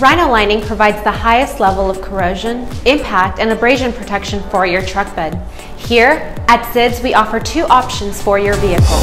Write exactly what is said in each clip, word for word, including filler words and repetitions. Rhino lining provides the highest level of corrosion, impact, and abrasion protection for your truck bed. Here at C I D S, we offer two options for your vehicle.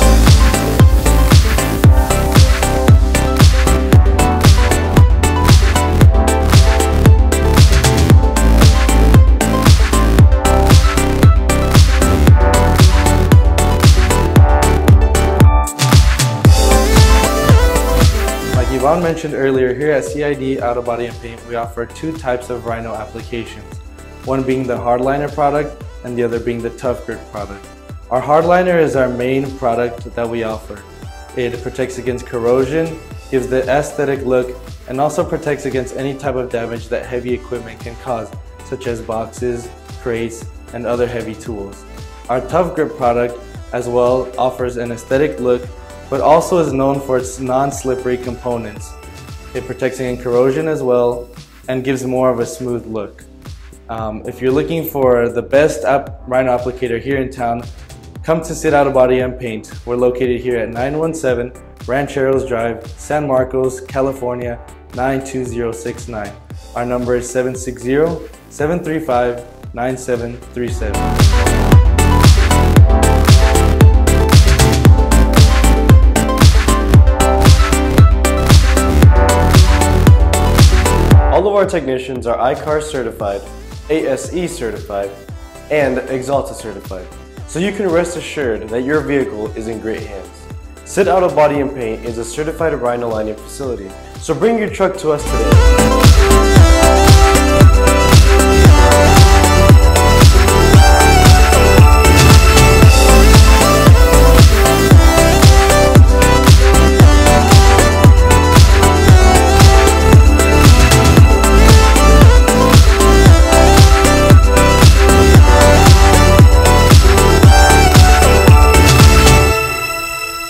Yvonne mentioned earlier, here at C I D Auto Body and Paint, we offer two types of Rhino applications, one being the Hardliner product and the other being the Tough Grip product. Our Hardliner is our main product that we offer. It protects against corrosion, gives the aesthetic look, and also protects against any type of damage that heavy equipment can cause, such as boxes, crates, and other heavy tools. Our Tough Grip product as well offers an aesthetic look, but also is known for its non-slippery components. It protects against corrosion as well and gives more of a smooth look. Um, if you're looking for the best app Rhino applicator here in town, come to C I D Auto Body and Paint. We're located here at nine one seven Rancheros Drive, San Marcos, California nine two zero six nine. Our number is seven six zero, seven three five, nine seven three seven. All of our technicians are iCar certified, A S E certified, and Exalta certified, so you can rest assured that your vehicle is in great hands. C I D Auto Body and Paint is a certified Rhino lining facility, so bring your truck to us today.